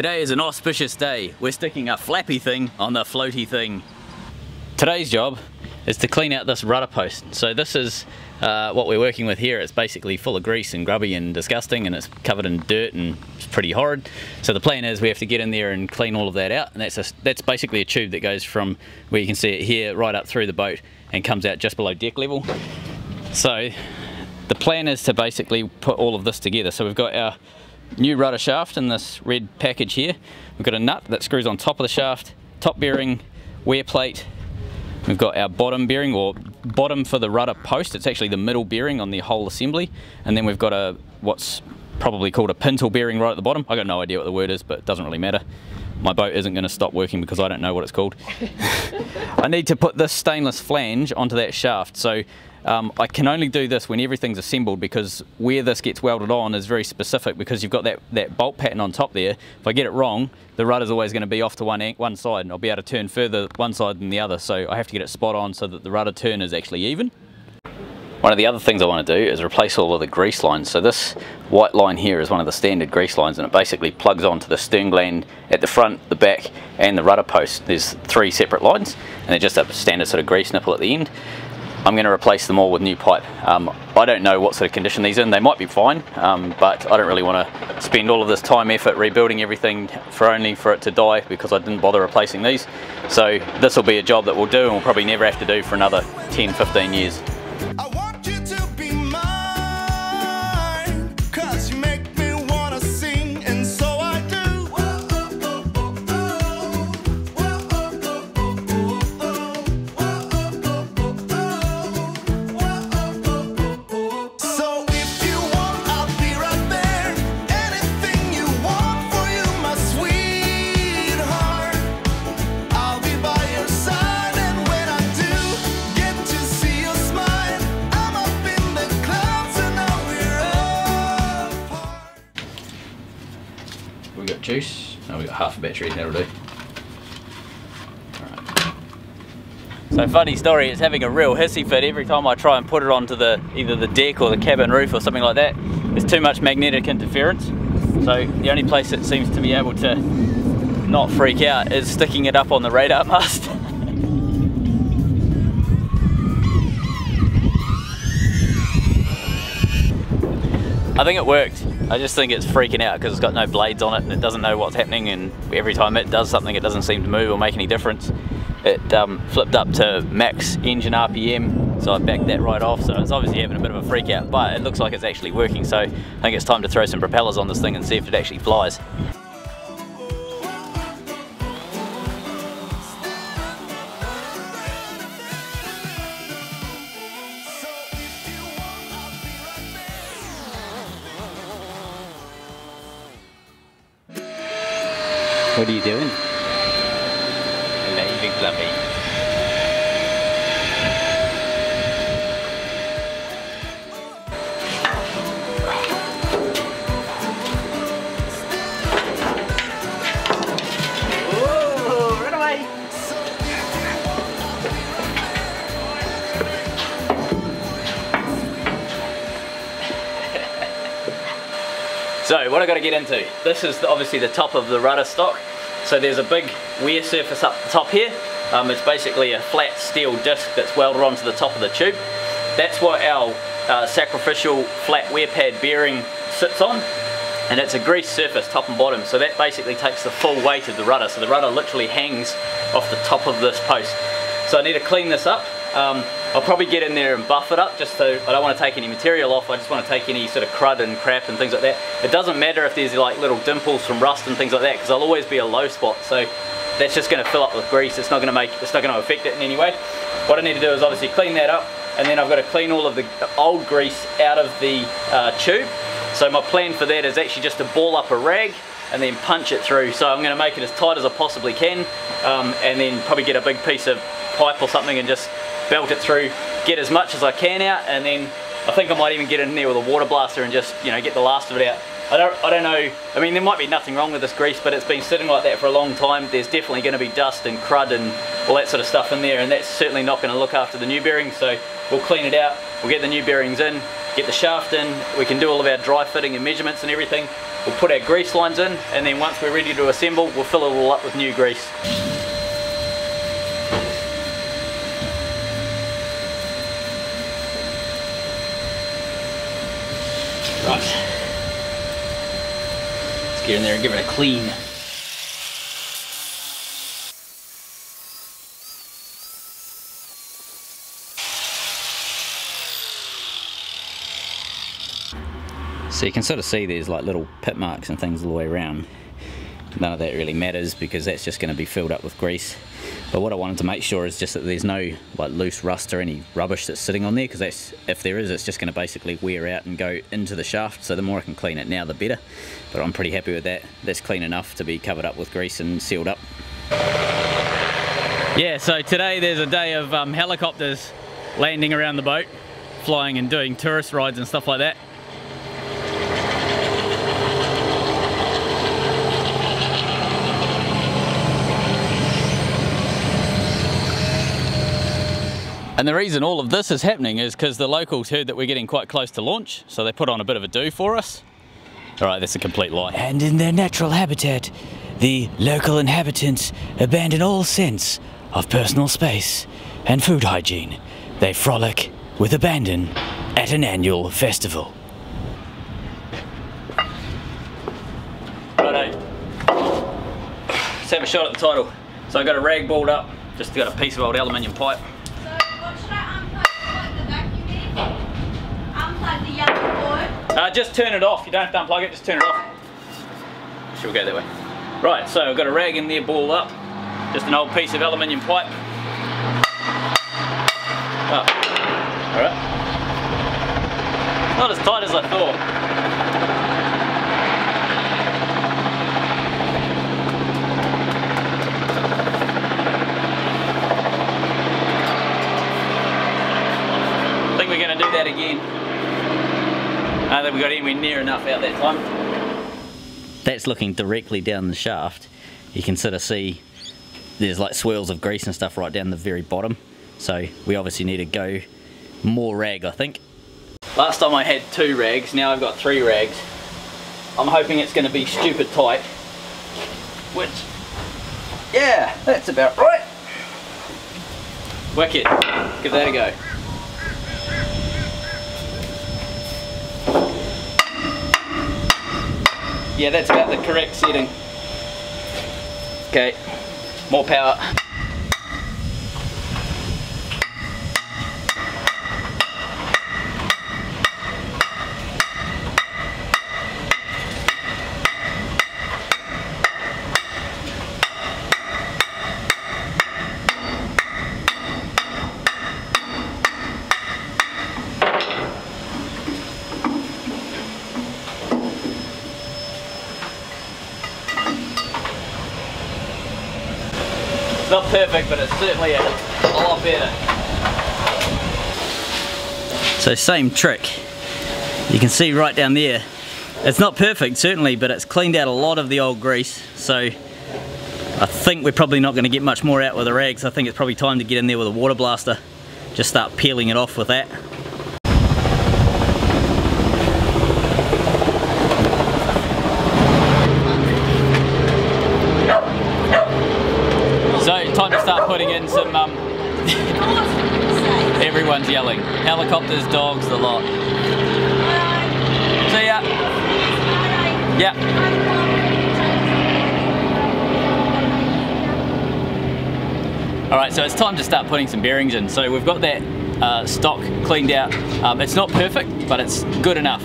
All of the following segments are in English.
Today is an auspicious day. We're sticking a flappy thing on the floaty thing. Today's job is to clean out this rudder post. So this is what we're working with here. It's basically full of grease and grubby and disgusting, and it's covered in dirt and it's pretty horrid. So the plan is we have to get in there and clean all of that out, and that's basically a tube that goes from where you can see it here right up through the boat and comes out just below deck level. So the plan is to basically put all of this together. So we've got our new rudder shaft in this red package here. We've got a nut that screws on top of the shaft, top bearing, wear plate. We've got our bottom bearing, or bottom for the rudder post. It's actually the middle bearing on the whole assembly. And then we've got a what's probably called a pintle bearing right at the bottom. I got no idea what the word is, but it doesn't really matter. My boat isn't going to stop working because I don't know what it's called. I need to put this stainless flange onto that shaft. So I can only do this when everything's assembled, because where this gets welded on is very specific, because you've got that bolt pattern on top there. If I get it wrong, the rudder's always going to be off to one side, and I'll be able to turn further one side than the other, so I have to get it spot on so that the rudder turn is actually even. One of the other things I want to do is replace all of the grease lines. So this white line here is one of the standard grease lines, and it basically plugs onto the stern gland at the front, the back and the rudder post. There's three separate lines, and they're just a standard sort of grease nipple at the end. I'm going to replace them all with new pipe. I don't know what sort of condition these are in. They might be fine, but I don't really want to spend all of this time, effort, rebuilding everything only for it to die because I didn't bother replacing these. So this will be a job that we'll do and we'll probably never have to do for another 10-15 years. Juice. Now we've got half a battery, that'll do. Alright. So funny story, it's having a real hissy fit every time I try and put it onto either the deck or the cabin roof or something like that. There's too much magnetic interference. So the only place it seems to be able to not freak out is sticking it up on the radar mast. I think it worked. I just think it's freaking out because it's got no blades on it and it doesn't know what's happening, and every time it does something it doesn't seem to move or make any difference. It flipped up to max engine RPM, so I backed that right off, so it's obviously having a bit of a freak out, but it looks like it's actually working, so I think it's time to throw some propellers on this thing and see if it actually flies. What are you doing? Leaving Fluffy. Whoa, run away! So, what I got to get into? This is obviously the top of the rudder stock. So there's a big wear surface up the top here. It's basically a flat steel disc that's welded onto the top of the tube. That's what our sacrificial flat wear pad bearing sits on. And it's a greased surface top and bottom, so that basically takes the full weight of the rudder. So the rudder literally hangs off the top of this post. So I need to clean this up. I'll probably get in there and buff it up, just so I don't want to take any material off. I just want to take any sort of crud and crap and things like that. It doesn't matter if there's like little dimples from rust and things like that, because there'll always be a low spot, so that's just going to fill up with grease. It's not going to affect it in any way. What I need to do is obviously clean that up, and then I've got to clean all of the old grease out of the tube. So my plan for that is actually just to ball up a rag and then punch it through. So I'm going to make it as tight as I possibly can, and then probably get a big piece of pipe or something and just belt it through, get as much as I can out, and then I think I might even get in there with a water blaster and just, you know, get the last of it out. I don't know, I mean, there might be nothing wrong with this grease, but it's been sitting like that for a long time. There's definitely going to be dust and crud and all that sort of stuff in there, and that's certainly not going to look after the new bearings. So we'll clean it out, we'll get the new bearings in, get the shaft in, we can do all of our dry fitting and measurements and everything. We'll put our grease lines in, and then once we're ready to assemble, we'll fill it all up with new grease. Right. Let's get in there and give it a clean. So you can sort of see there's like little pit marks and things all the way around. None of that really matters because that's just going to be filled up with grease. But what I wanted to make sure is just that there's no like loose rust or any rubbish that's sitting on there, because that's, if there is, it's just going to basically wear out and go into the shaft. So the more I can clean it now, the better. But I'm pretty happy with that. That's clean enough to be covered up with grease and sealed up. Yeah, so today there's a day of helicopters landing around the boat, flying and doing tourist rides and stuff like that. And the reason all of this is happening is because the locals heard that we're getting quite close to launch, so they put on a bit of a do for us. Alright, that's a complete lie. And in their natural habitat, the local inhabitants abandon all sense of personal space and food hygiene. They frolic with abandon at an annual festival. Righto. Let's have a shot at the title. So I've got a rag balled up, just got a piece of old aluminium pipe. Just turn it off. You don't have to unplug it, just turn it off. She'll go that way. Right, so I've got a rag in there, ball up. Just an old piece of aluminium pipe. Oh, alright. Not as tight as I thought. I think we're going to do that again. I don't think we got anywhere near enough out that time. That's looking directly down the shaft. You can sort of see there's like swirls of grease and stuff right down the very bottom. So we obviously need to go more rag, I think. Last time I had 2 rags, now I've got 3 rags. I'm hoping it's going to be stupid tight. Which, yeah, that's about right. Wicked. Give that a go. Yeah, that's about the correct setting. Okay, more power. Not perfect, but it's certainly a lot better. So same trick. You can see right down there, it's not perfect certainly, but it's cleaned out a lot of the old grease. So I think we're probably not going to get much more out with the rags. I think it's probably time to get in there with a water blaster. Just start peeling it off with that. Putting in some, everyone's yelling. Helicopters, dogs, the lot. See ya. Yeah. Alright, so it's time to start putting some bearings in. So we've got that stock cleaned out. It's not perfect, but it's good enough.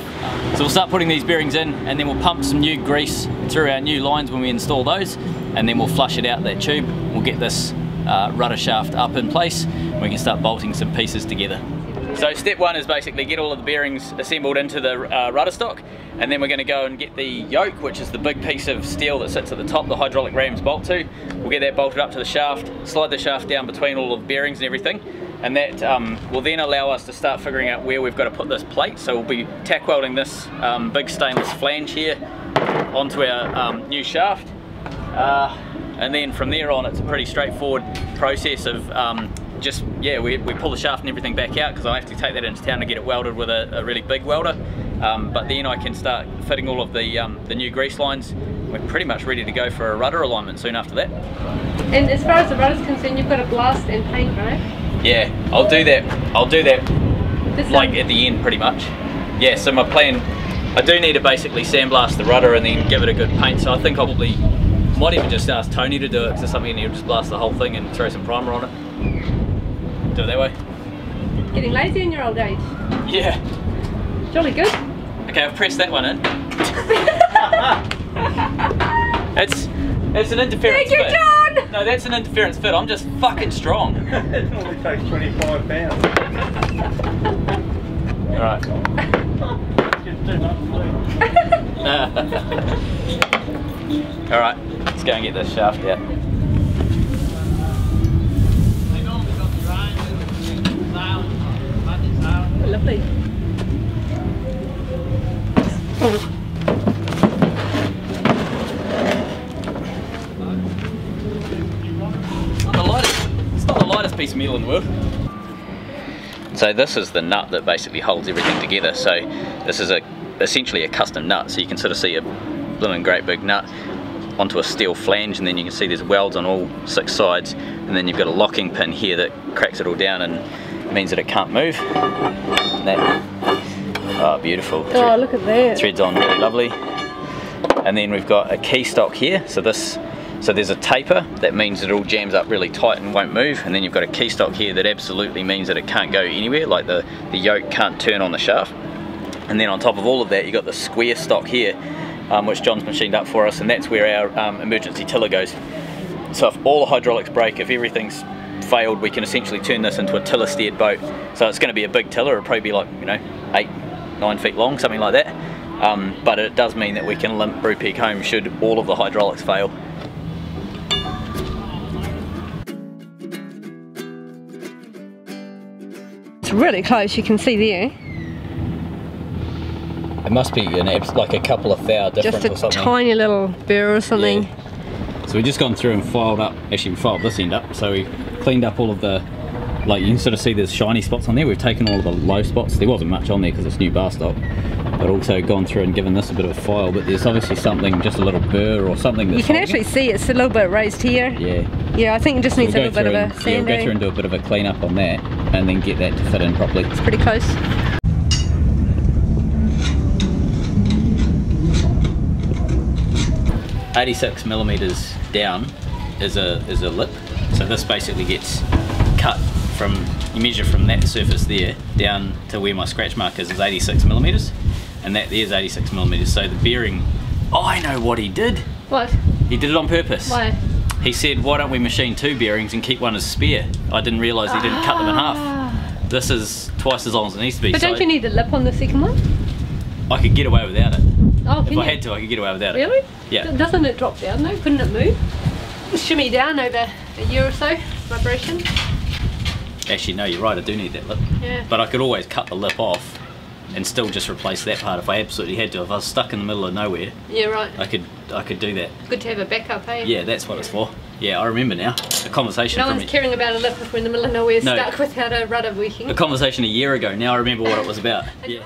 So we'll start putting these bearings in, and then we'll pump some new grease through our new lines when we install those, and then we'll flush it out that tube. We'll get this rudder shaft up in place. We can start bolting some pieces together. So step one is basically get all of the bearings assembled into the rudder stock, and then we're going to go and get the yoke, which is the big piece of steel that sits at the top the hydraulic rams bolt to. We'll get that bolted up to the shaft, slide the shaft down between all of the bearings and everything, and that will then allow us to start figuring out where we've got to put this plate. So we'll be tack welding this big stainless flange here onto our new shaft. And then from there on, it's a pretty straightforward process of we pull the shaft and everything back out, because I have to take that into town and get it welded with a really big welder. But then I can start fitting all of the new grease lines. We're pretty much ready to go for a rudder alignment soon after that. And as far as the rudder's concerned, you've got to blast and paint, right? Yeah, I'll do that. I'll do that like at the end pretty much. Yeah, so my plan, I do need to basically sandblast the rudder and then give it a good paint. So I think I'll probably might even just ask Tony to do it, because it's something, and he'll just blast the whole thing and throw some primer on it. Do it that way. Getting lazy in your old age. Yeah. Jolly good. Okay, I've pressed that one in. It's an interference fit. Thank you, John! No, that's an interference fit. I'm just fucking strong. It only takes 25 pounds. Alright. Alright, let's go and get this shaft out. Lovely. Piece of metal in the world. So this is the nut that basically holds everything together. So this is essentially a custom nut. So you can sort of see a blooming great big nut onto a steel flange, and then you can see there's welds on all six sides, and then you've got a locking pin here that cracks it all down and means that it can't move. And that, oh beautiful. Oh look at that. Threads on really lovely. And then we've got a key stock here. So this. So there's a taper, that means it all jams up really tight and won't move, and then you've got a key stock here that absolutely means that it can't go anywhere, like the yoke can't turn on the shaft. And then on top of all of that, you've got the square stock here, which John's machined up for us, and that's where our emergency tiller goes. So if all the hydraulics break, if everything's failed, we can essentially turn this into a tiller steered boat. So it's going to be a big tiller, it'll probably be like, you know, 8, 9 feet long, something like that. But it does mean that we can limp Brupeg home should all of the hydraulics fail. Really close, you can see there. It must be like a couple of thou difference or something. Just a tiny little burr or something. Yeah. So we've just gone through and filed up, actually we filed this end up, so we cleaned up all of the, like you can sort of see there's shiny spots on there, we've taken all of the low spots, there wasn't much on there because it's new bar stock, but also gone through and given this a bit of a file, but there's obviously something, just a little burr or something. That's you can actually see it's a little bit raised here. Yeah. Yeah, I think it just needs a little bit of a sanding. Yeah, we'll go through and do a bit of a clean up on that, and then get that to fit in properly. It's pretty close. (86 millimeters) down is a lip. So this basically gets cut from, you measure from that surface there down to where my scratch mark is 86 millimeters, and that there's 86 millimeters. So the bearing, oh, I know what he did. What? He did it on purpose. Why? He said, why don't we machine two bearings and keep one as spare? I didn't realise he didn't cut them in half. This is twice as long as it needs to be. But don't you need a lip on the second one? I could get away without it. Oh, if I had to, I could get away without it. Really? Yeah. Doesn't it drop down though? Couldn't it move? Shimmy down over a year or so, vibration. Actually, no, you're right, I do need that lip. Yeah. But I could always cut the lip off and still just replace that part if I absolutely had to. If I was stuck in the middle of nowhere, yeah, right. I could do that. Good to have a backup, eh? Yeah, that's what it's for. Yeah, I remember now. A conversation. No one's caring about a lip if we're in the middle of nowhere, no, stuck without a rudder working. A conversation a year ago. Now I remember what it was about. Yeah. Know.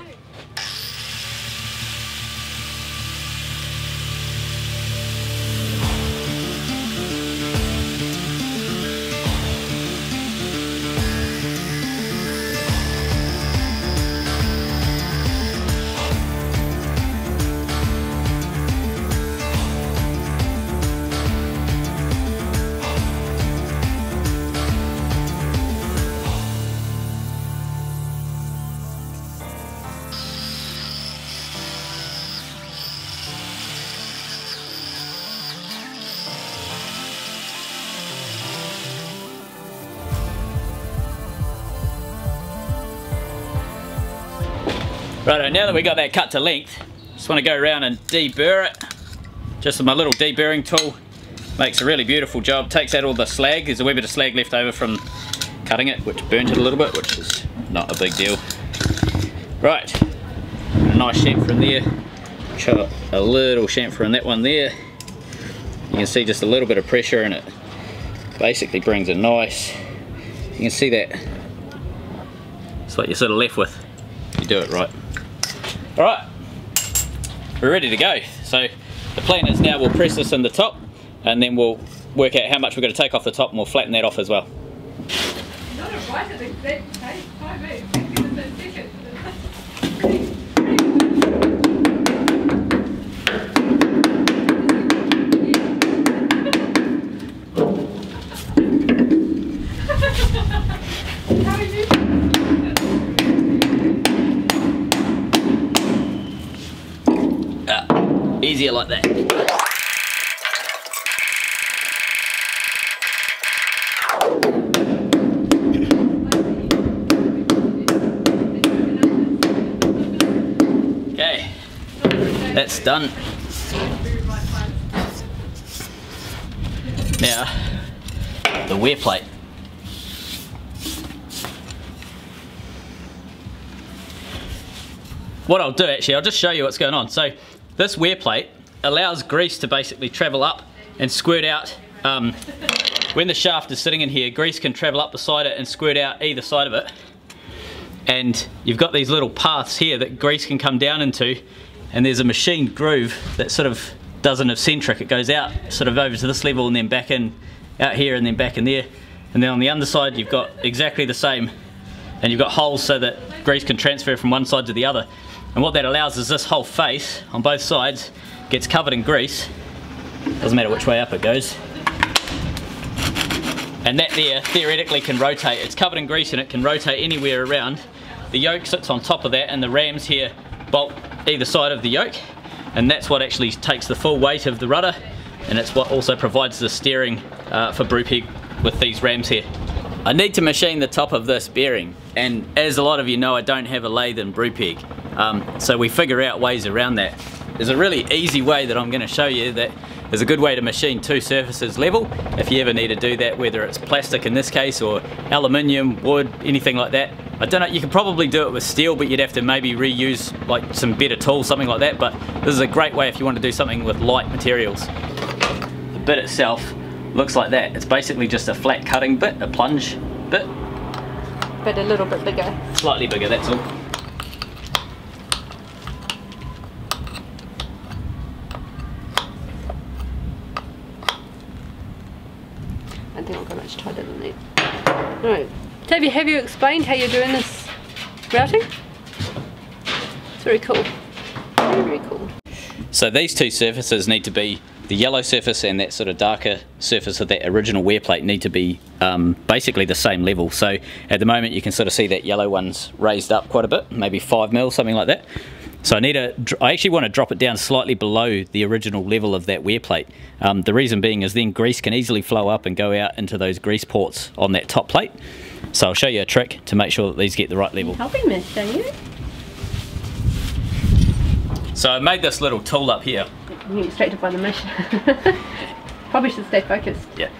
Righto, now that we got that cut to length, just want to go around and deburr it. Just with my little deburring tool, makes a really beautiful job. Takes out all the slag. There's a wee bit of slag left over from cutting it, which burnt it a little bit, which is not a big deal. Right, a nice chamfer in there. Chop a little chamfer in that one there. You can see just a little bit of pressure, and it basically brings a nice. You can see that. It's what you're sort of left with. You do it right. Alright, we're ready to go. So the plan is now we'll press this in the top and then we'll work out how much we're going to take off the top and we'll flatten that off as well. Not a right at the exact time, 5 minutes, 6 seconds. Easier like that. Okay, that's done. Now, the wear plate. What I'll do actually, I'll just show you what's going on. So, this wear plate allows grease to basically travel up and squirt out. When the shaft is sitting in here, grease can travel up beside it and squirt out either side of it. And you've got these little paths here that grease can come down into, and there's a machined groove that sort of does an eccentric. It goes out sort of over to this level and then back in, out here and then back in there. And then on the underside you've got exactly the same, and you've got holes so that grease can transfer from one side to the other. And what that allows is this whole face on both sides gets covered in grease. Doesn't matter which way up it goes. And that there theoretically can rotate. It's covered in grease and it can rotate anywhere around. The yoke sits on top of that and the rams here bolt either side of the yoke. And that's what actually takes the full weight of the rudder, and it's what also provides the steering for Brupeg with these rams here. I need to machine the top of this bearing, and as a lot of you know, I don't have a lathe in Brupeg. So we figure out ways around that. There's a really easy way that I'm going to show you that is a good way to machine two surfaces level if you ever need to do that, whether it's plastic in this case or aluminium, wood, anything like that. I don't know, you could probably do it with steel, but you'd have to maybe reuse like some better tools, something like that, but this is a great way if you want to do something with light materials. The bit itself looks like that. It's basically just a flat cutting bit, a plunge bit. But a little bit bigger. Slightly bigger, that's all. I think I'll go much tighter than that. No. Toby, have you explained how you're doing this routing? It's very cool. Very, very cool. So these two surfaces need to be, the yellow surface and that sort of darker surface of that original wear plate need to be basically the same level. So at the moment you can sort of see that yellow one's raised up quite a bit, maybe 5 mil, something like that. So I actually want to drop it down slightly below the original level of that wear plate. The reason being is then grease can easily flow up and go out into those grease ports on that top plate. So I'll show you a trick to make sure that these get the right level. You're helping me, don't you? So I made this little tool up here. You're distracted by the mission. Probably should stay focused. Yeah.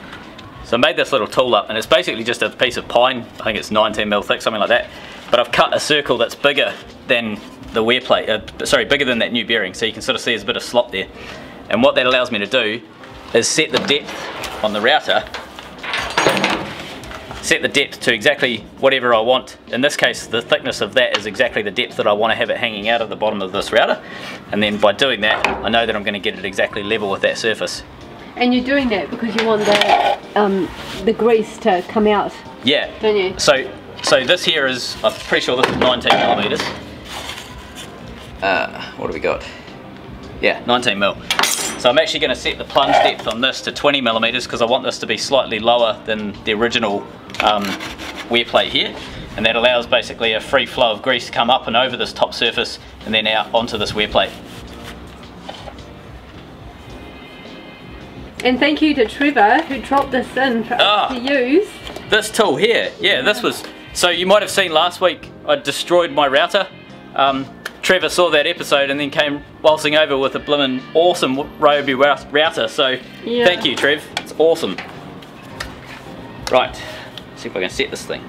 So I made this little tool up, and it's basically just a piece of pine. I think it's 19 mil thick, something like that. But I've cut a circle that's bigger than the wear plate, sorry, bigger than that new bearing. So you can sort of see there's a bit of slop there. And what that allows me to do is set the depth on the router, set the depth to exactly whatever I want. In this case, the thickness of that is exactly the depth that I want to have it hanging out of the bottom of this router. And then by doing that, I know that I'm going to get it exactly level with that surface. And you're doing that because you want the grease to come out. Yeah. Don't you? So this here is, I'm pretty sure this is 19 millimeters. What do we got? Yeah, 19 mil. So I'm actually going to set the plunge depth on this to 20 millimeters because I want this to be slightly lower than the original wear plate here, and that allows basically a free flow of grease to come up and over this top surface and then out onto this wear plate. And thank you to Trevor who dropped this in for us to use. This tool here, yeah, this was, so you might have seen last week I destroyed my router. Trevor saw that episode and then came waltzing over with a blimmin' awesome Ryobi router, so yeah. Thank you, Trev, it's awesome. Right, see if I can set this thing.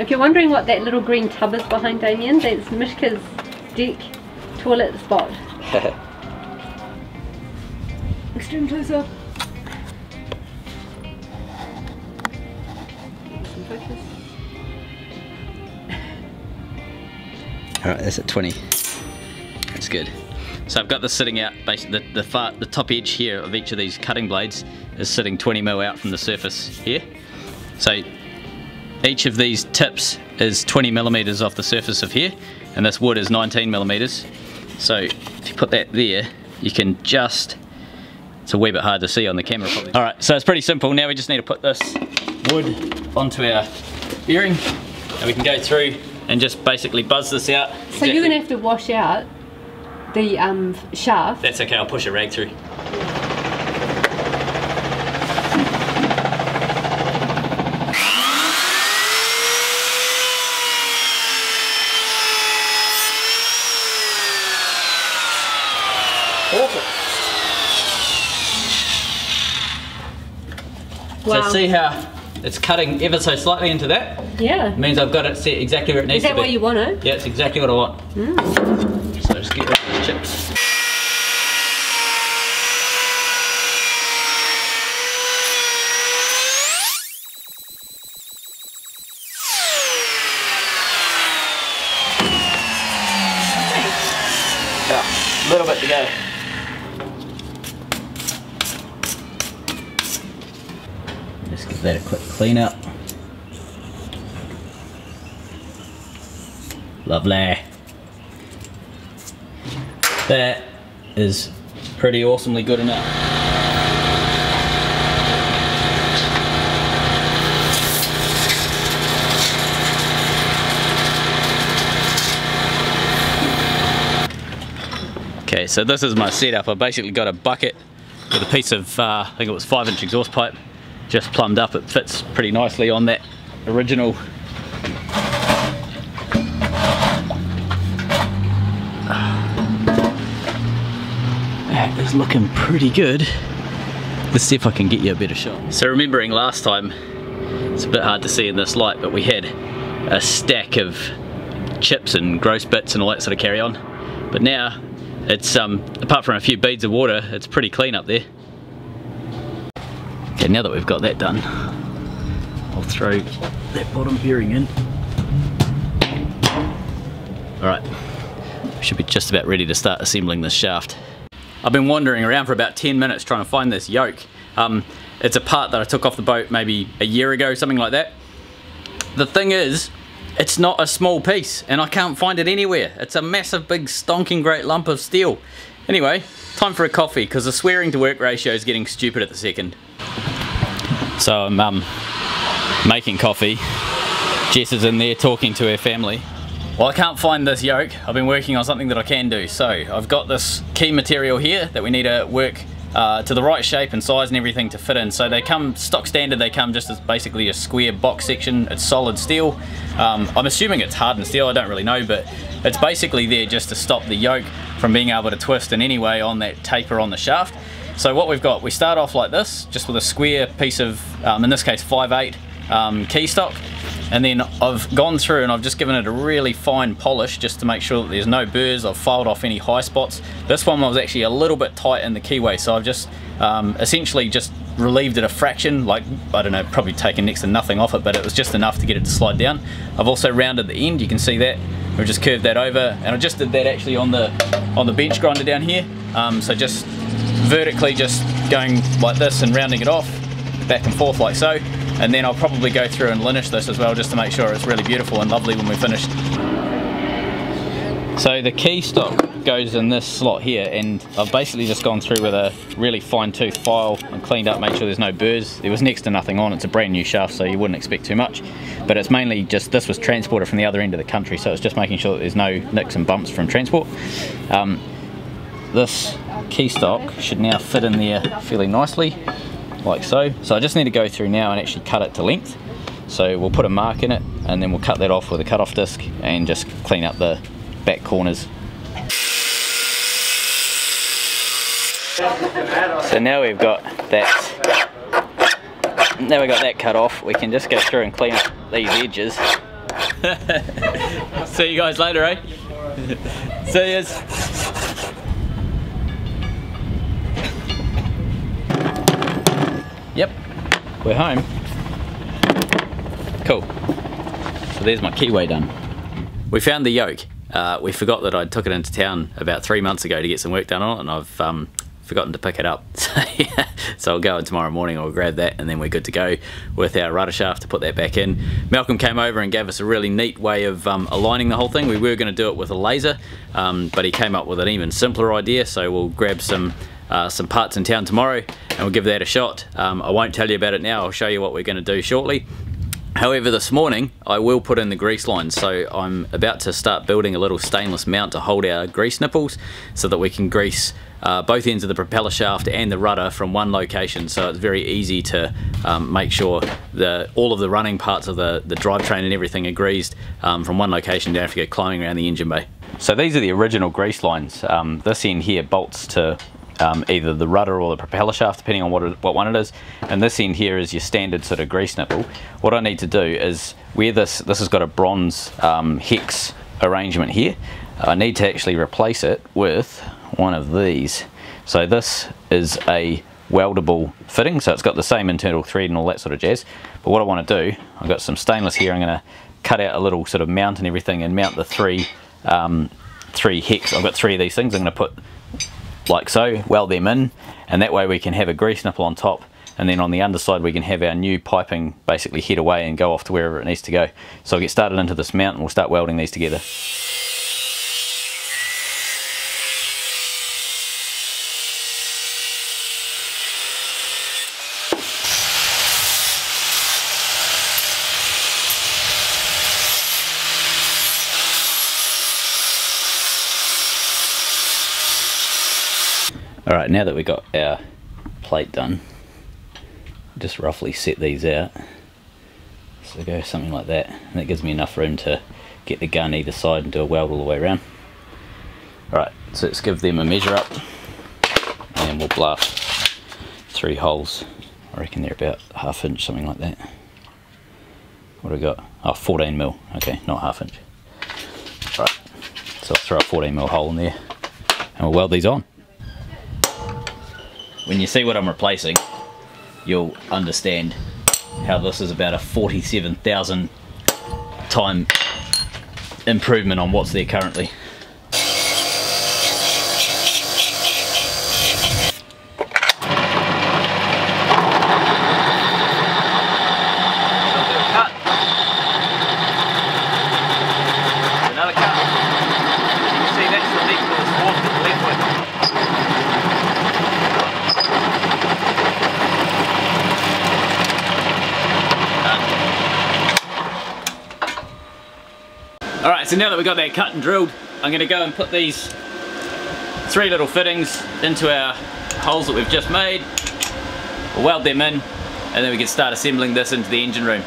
If you're wondering what that little green tub is behind Damien, that's Mishka's deck toilet spot. Extreme close-up. Focus. Alright, that's at 20. That's good. So I've got this sitting out, basically the top edge here of each of these cutting blades is sitting 20 mil out from the surface here. So each of these tips is 20 millimeters off the surface of here, and this wood is 19 millimeters. So if you put that there, you can just, it's a wee bit hard to see on the camera probably. Alright, so it's pretty simple. Now we just need to put this wood onto our bearing, and we can go through and just basically buzz this out. So exactly. You're gonna have to wash out the shaft. That's okay, I'll push a rag through. Awesome. Wow. So see how it's cutting ever so slightly into that? Yeah. It means I've got it set exactly where it needs to be. Is that what you want it? Yeah, it's exactly what I want. Mm. So just get rid of the chips. Yeah, a little bit to go. Just give that a quick clean up. Lovely. That is pretty awesomely good enough. Okay, so this is my setup. I basically got a bucket with a piece of, I think it was 5-inch exhaust pipe, just plumbed up. It fits pretty nicely on that original . It's looking pretty good. Let's see if I can get you a better shot. So remembering last time, it's a bit hard to see in this light, but we had a stack of chips and gross bits and all that sort of carry on. But now, it's apart from a few beads of water, it's pretty clean up there. Okay, now that we've got that done, I'll throw that bottom bearing in. Alright, we should be just about ready to start assembling this shaft. I've been wandering around for about 10 minutes trying to find this yoke. It's a part that I took off the boat maybe a year ago, something like that. The thing is, it's not a small piece, and I can't find it anywhere. It's a massive, big, stonking great lump of steel. Anyway, time for a coffee, because the swearing to work ratio is getting stupid at the second. So I'm making coffee. Jess is in there talking to her family. Well, I can't find this yoke. I've been working on something that I can do. So I've got this key material here that we need to work to the right shape and size and everything to fit in. So they come stock standard, they come just as basically a square box section. It's solid steel. I'm assuming it's hardened steel, I don't really know, but it's basically there just to stop the yoke from being able to twist in any way on that taper on the shaft. So what we've got, we start off like this, just with a square piece of, in this case 5/8 key stock. And then I've gone through and I've just given it a really fine polish just to make sure that there's no burrs. I've filed off any high spots. This one was actually a little bit tight in the keyway, so I've just essentially just relieved it a fraction, like, I don't know, probably taken next to nothing off it, but it was just enough to get it to slide down. I've also rounded the end, you can see that. We've just curved that over, and I just did that actually on the bench grinder down here. So just vertically just going like this and rounding it off, back and forth like so. And then I'll probably go through and linish this as well just to make sure it's really beautiful and lovely when we're finished. So the key stock goes in this slot here, and I've basically just gone through with a really fine tooth file and cleaned up, made sure there's no burrs. There was next to nothing on, it's a brand new shaft so you wouldn't expect too much. But it's mainly just, this was transported from the other end of the country, so it's just making sure that there's no nicks and bumps from transport. This key stock should now fit in there fairly nicely. Like so. So I just need to go through now and actually cut it to length. So we'll put a mark in it and then we'll cut that off with a cut-off disc and just clean up the back corners. So now we've got that. Now we've got that cut off. We can just go through and clean up these edges. See you guys later, eh? See yous. Yep, we're home. Cool. So there's my keyway done. We found the yoke. We forgot that I took it into town about 3 months ago to get some work done on it, and I've forgotten to pick it up. So, yeah, so I'll go in tomorrow morning, I'll grab that, and then we're good to go with our rudder shaft to put that back in. Malcolm came over and gave us a really neat way of aligning the whole thing. We were going to do it with a laser, but he came up with an even simpler idea, so we'll grab some parts in town tomorrow and we'll give that a shot. I won't tell you about it now, I'll show you what we're going to do shortly. However, this morning I will put in the grease lines, so I'm about to start building a little stainless mount to hold our grease nipples so that we can grease both ends of the propeller shaft and the rudder from one location, so it's very easy to make sure that all of the running parts of the drivetrain and everything are greased from one location. You don't have to go climbing around the engine bay. So these are the original grease lines. This end here bolts to either the rudder or the propeller shaft, depending on what one it is, and this end here is your standard sort of grease nipple. What I need to do is, where this has got a bronze hex arrangement here, I need to actually replace it with one of these. So this is a weldable fitting, so it's got the same internal thread and all that sort of jazz, but what I want to do, I've got some stainless here, I'm going to cut out a little sort of mount and everything and mount the three hex. I've got three of these things, I'm going to put like so, weld them in, and that way we can have a grease nipple on top, and then on the underside we can have our new piping basically head away and go off to wherever it needs to go. So I'll get started into this mount and we'll start welding these together. Alright, now that we've got our plate done, just roughly set these out. So go something like that, and that gives me enough room to get the gun either side and do a weld all the way around. Alright, so let's give them a measure up, and we'll blast three holes. I reckon they're about half inch, something like that. What have we got? Oh, 14 mil. Okay, not half inch. Alright, so I'll throw a 14 mil hole in there, and we'll weld these on. When you see what I'm replacing, you'll understand how this is about a 47,000 time improvement on what's there currently. Alright, so now that we've got that cut and drilled, I'm going to go and put these three little fittings into our holes that we've just made. We'll weld them in, and then we can start assembling this into the engine room.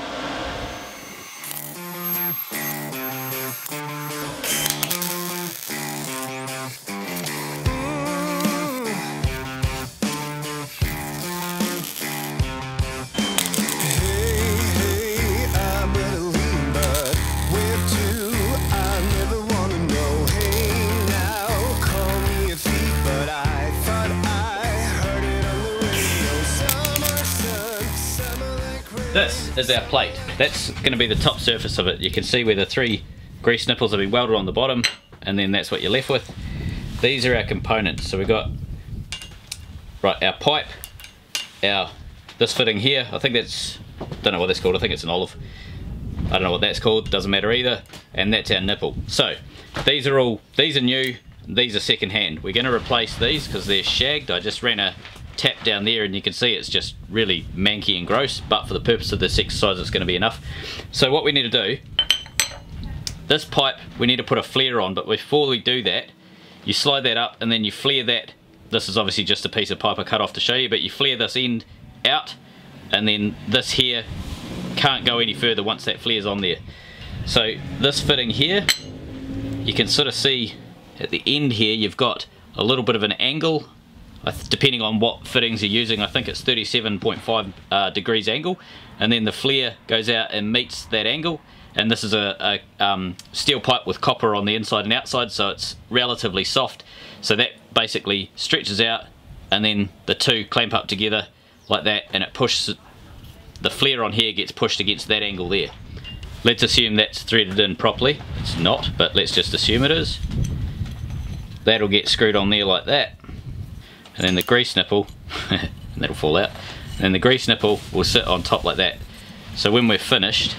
This is our plate. That's going to be the top surface of it. You can see where the three grease nipples have been welded on the bottom, and then that's what you're left with. These are our components. So we've got our pipe, this fitting here. I think that's, don't know what that's called. I think it's an olive. I don't know what that's called. Doesn't matter either. And that's our nipple. So these are new. These are second hand. We're going to replace these because they're shagged. I just ran a tap down there and you can see it's just really manky and gross, but for the purpose of this exercise it's going to be enough. So what we need to do, this pipe, we need to put a flare on, but before we do that, you slide that up and then you flare that. This is obviously just a piece of pipe I cut off to show you, but you flare this end out, and then this here can't go any further once that flare's on there. So this fitting here, you can sort of see at the end here you've got a little bit of an angle. Depending on what fittings you're using, I think it's 37.5 degrees angle, and then the flare goes out and meets that angle, and this is a steel pipe with copper on the inside and outside, so it's relatively soft, so that basically stretches out, and then the two clamp up together like that, and it pushes the flare on here, gets pushed against that angle there. Let's assume that's threaded in properly. It's not, but let's just assume it is. That'll get screwed on there like that, and then the grease nipple and that'll fall out, and then the grease nipple will sit on top like that. So when we're finished,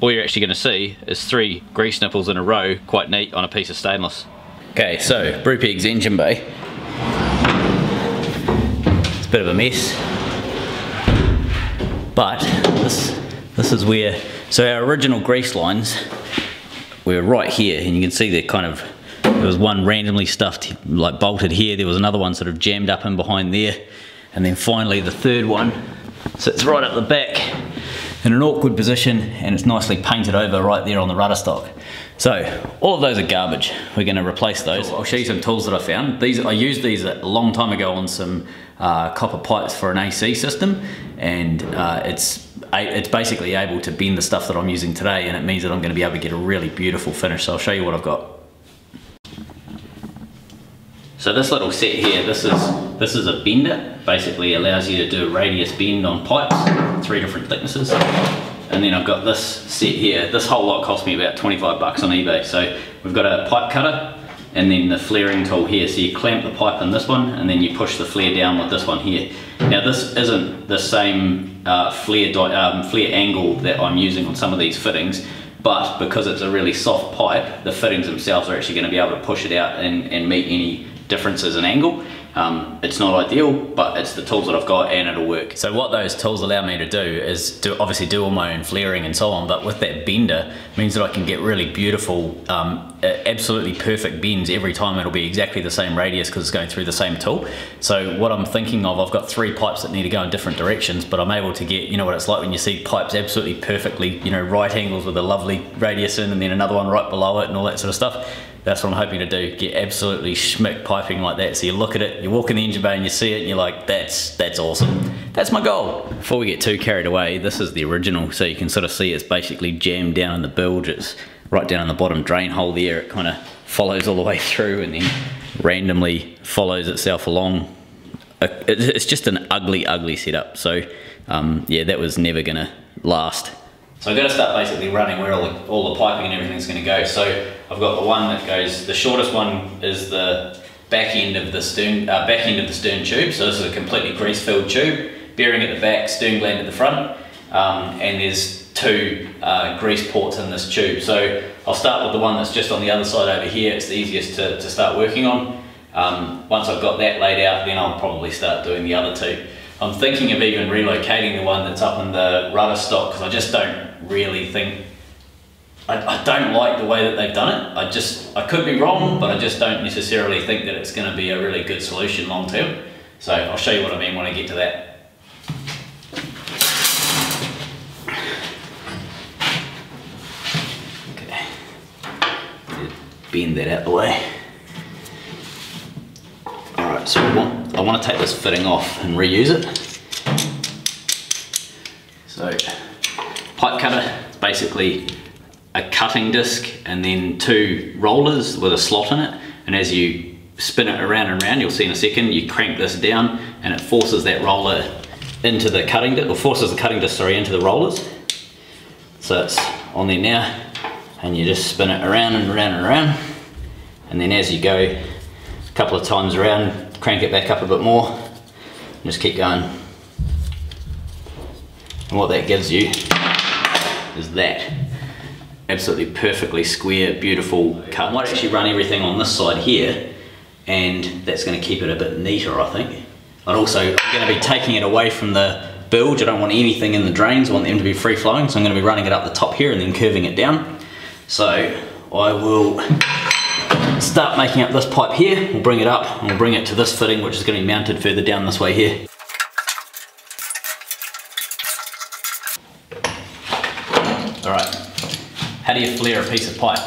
all you're actually going to see is 3 grease nipples in a row, quite neat, on a piece of stainless. Okay, so Brupeg's engine bay, it's a bit of a mess, but this is where, so our original grease lines were right here, and you can see they're kind of, there was one randomly stuffed, like bolted here, there was another one sort of jammed up in behind there, and then finally the third one sits right up the back in an awkward position, and it's nicely painted over right there on the rudder stock. So all of those are garbage, we're going to replace those. I'll show you some tools that I found. These, I used these a long time ago on some copper pipes for an AC system, and it's basically able to bend the stuff that I'm using today, and it means that I'm going to be able to get a really beautiful finish. So I'll show you what I've got. So this little set here, this is a bender, basically allows you to do a radius bend on pipes, 3 different thicknesses. And then I've got this set here. This whole lot cost me about 25 bucks on eBay. So we've got a pipe cutter and then the flaring tool here. So you clamp the pipe in this one and then you push the flare down with this one here. Now this isn't the same flare angle that I'm using on some of these fittings, but because it's a really soft pipe, the fittings themselves are actually going to be able to push it out and meet any differences in angle. It's not ideal, but it's the tools that I've got and it'll work. So what those tools allow me to do is to obviously do all my own flaring and so on, but with that bender means that I can get really beautiful, absolutely perfect bends every time. It'll be exactly the same radius because it's going through the same tool. So what I'm thinking of, I've got 3 pipes that need to go in different directions, but I'm able to get, you know what it's like when you see pipes absolutely perfectly, you know, right angles with a lovely radius in and then another one right below it and all that sort of stuff. That's what I'm hoping to do, get absolutely schmick piping like that. So you look at it, you walk in the engine bay and you see it and you're like, that's awesome. That's my goal. Before we get too carried away, this is the original. So you can sort of see it's basically jammed down in the bilge. It's right down in the bottom drain hole there. It kind of follows all the way through and then randomly follows itself along. It's just an ugly, ugly setup. So yeah, that was never gonna last. So I've got to start basically running where all the piping and everything's going to go. So I've got the one that goes, the shortest one is the back end of the stern, tube. So this is a completely grease-filled tube, bearing at the back, stern gland at the front, and there's 2 grease ports in this tube. So I'll start with the one that's just on the other side over here. It's the easiest to start working on. Once I've got that laid out, then I'll probably start doing the other 2. I'm thinking of even relocating the one that's up in the rudder stock because I just don't really think, I don't like the way that they've done it. I could be wrong, but I just don't necessarily think that it's going to be a really good solution long term. So I'll show you what I mean when I get to that. Okay, bend that out the way. Alright, so I want to take this fitting off and reuse it. So pipe cutter, it's basically a cutting disc and then 2 rollers with a slot in it, and as you spin it around and around, you'll see in a second, you crank this down and it forces that roller into the cutting disc, or forces the cutting disc, sorry, into the rollers. So it's on there now and you just spin it around and around and around, and then as you go a couple of times around, crank it back up a bit more and just keep going. And what that gives you is that absolutely perfectly square, beautiful cut. I might actually run everything on this side here, and that's going to keep it a bit neater, I think. And also I'm going to be taking it away from the bilge. I don't want anything in the drains, I want them to be free flowing, so I'm going to be running it up the top here and then curving it down. So I will start making up this pipe here, we'll bring it up and we'll bring it to this fitting, which is going to be mounted further down this way here. Alright, how do you flare a piece of pipe?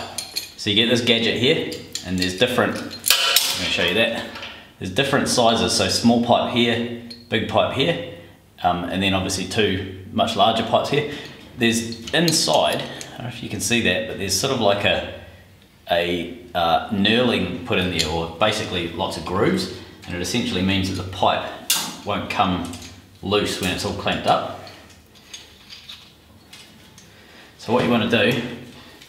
So you get this gadget here, and there's different, I'm going to show you that, there's different sizes, so small pipe here, big pipe here, and then obviously 2 much larger pipes here. There's inside, I don't know if you can see that, but there's sort of like a knurling put in there, or basically lots of grooves, and it essentially means that the pipe won't come loose when it's all clamped up. So So what you want to do,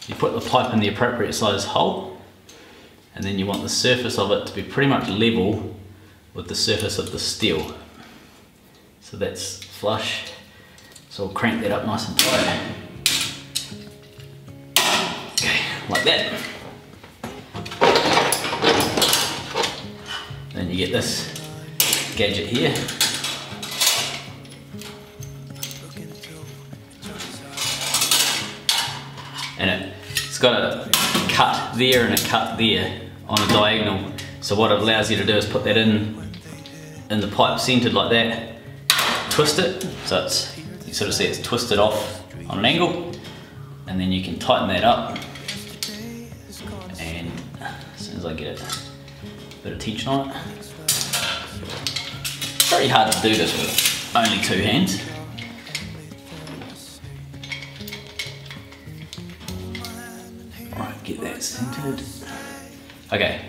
you put the pipe in the appropriate size hole, and then you want the surface of it to be pretty much level with the surface of the steel. So that's flush. So we'll crank that up nice and tight. Okay, like that. Then you get this gadget here. And it's got a cut there and a cut there on a diagonal. So what it allows you to do is put that in the pipe centered like that, twist it, so it's, you sort of see it's twisted off on an angle, and then you can tighten that up. And as soon as I get a bit of tension on it. It's very hard to do this with only two hands. Alright, get that centered. Okay.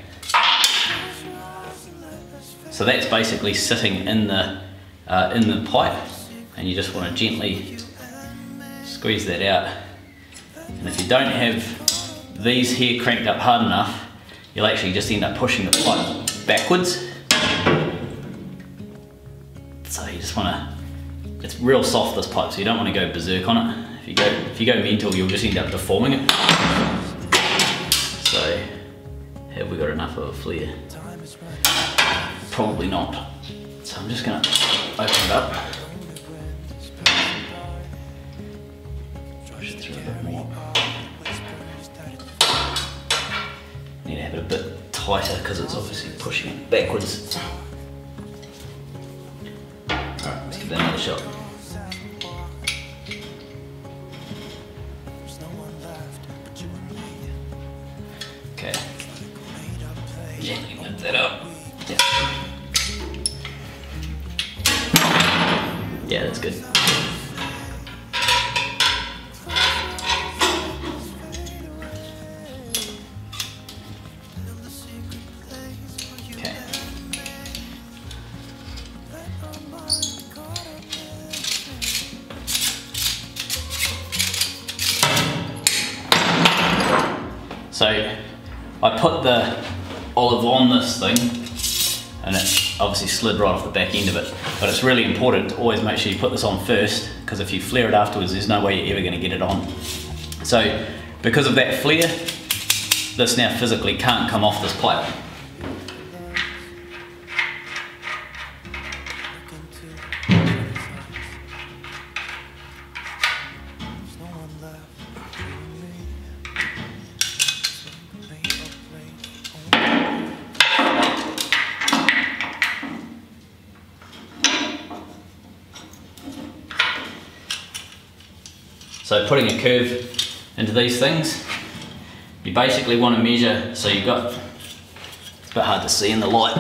So that's basically sitting in the pipe, and you just want to gently squeeze that out. And if you don't have these here cranked up hard enough, you'll actually just end up pushing the pipe backwards. So you just want to, it's real soft, this pipe, so you don't want to go berserk on it. If you go mental, you'll just end up deforming it. So have we got enough of a flare? Probably not. So I'm just going to open it up. Push it through a bit more. Need to have it a bit tighter because it's obviously pushing it backwards. Alright, let's give that another shot. Okay. Gently lift that up. Yeah, that's good. So I put the olive on this thing and it obviously slid right off the back end of it. But it's really important to always make sure you put this on first, because if you flare it afterwards, there's no way you're ever going to get it on. So because of that flare, this now physically can't come off this pipe. So putting a curve into these things, you basically want to measure, so you've got, it's a bit hard to see in the light,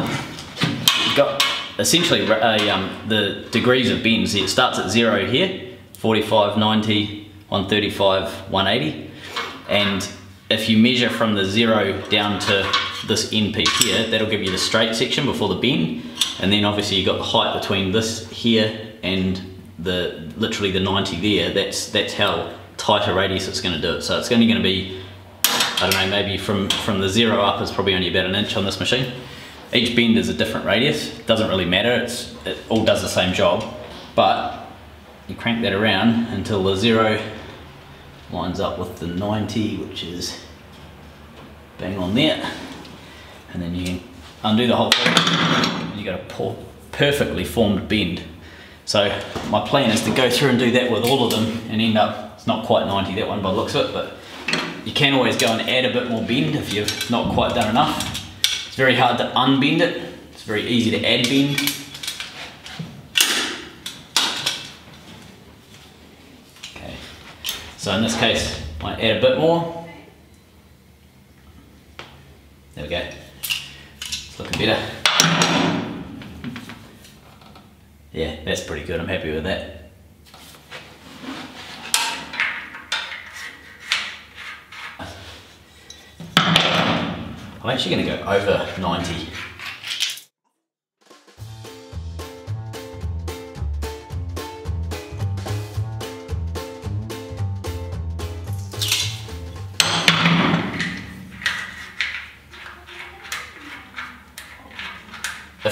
you've got essentially the degrees of bend. So it starts at 0 here, 45, 90, 135, 180, and if you measure from the 0 down to this end peak here, that'll give you the straight section before the bend, and then obviously you've got the height between this here and literally the 90 there. That's how tight a radius it's going to do it. So it's only going to be, I don't know, maybe from the 0 up is probably only about 1 inch on this machine. Each bend is a different radius. Doesn't really matter. It all does the same job. But you crank that around until the 0 lines up with the 90, which is bang on there, and then you can undo the whole thing. And you got a perfectly formed bend. So my plan is to go through and do that with all of them and end up, it's not quite 90 that one by the looks of it, but you can always go and add a bit more bend if you've not quite done enough. It's very hard to unbend it, it's very easy to add bend. Okay, so in this case I might add a bit more. There we go, it's looking better. Yeah, that's pretty good, I'm happy with that. I'm actually going to go over 90.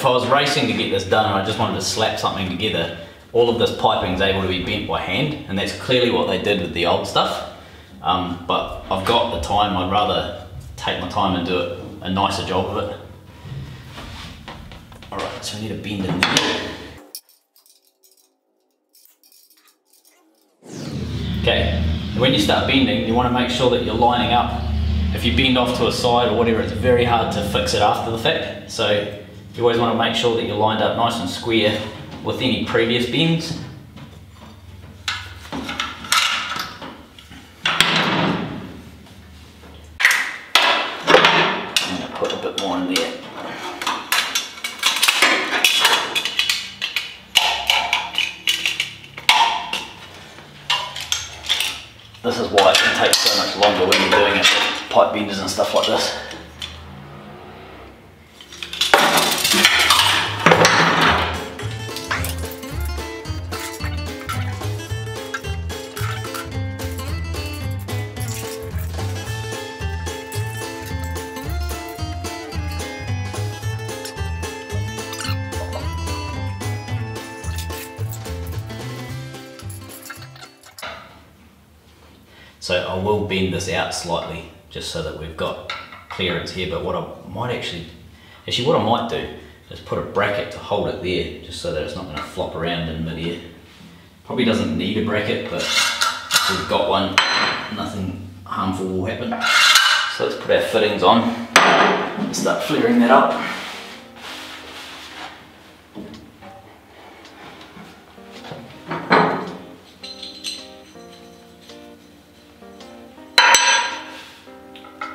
if I was racing to get this done and I just wanted to slap something together, all of this piping is able to be bent by hand, and that's clearly what they did with the old stuff. But I've got the time, I'd rather take my time and do it, a nicer job of it. All right, so we need a bend in there. Okay, when you start bending, you want to make sure that you're lining up. If you bend off to a side or whatever, it's very hard to fix it after the fact. So you always want to make sure that you're lined up nice and square with any previous bends. This is why it can take so much longer when you're doing it with pipe benders and stuff like this. So I will bend this out slightly just so that we've got clearance here, but what I might actually what I might do is put a bracket to hold it there just so that it's not going to flop around in mid-air. Probably doesn't need a bracket, but if we've got one, nothing harmful will happen. So let's put our fittings on and start flaring that up.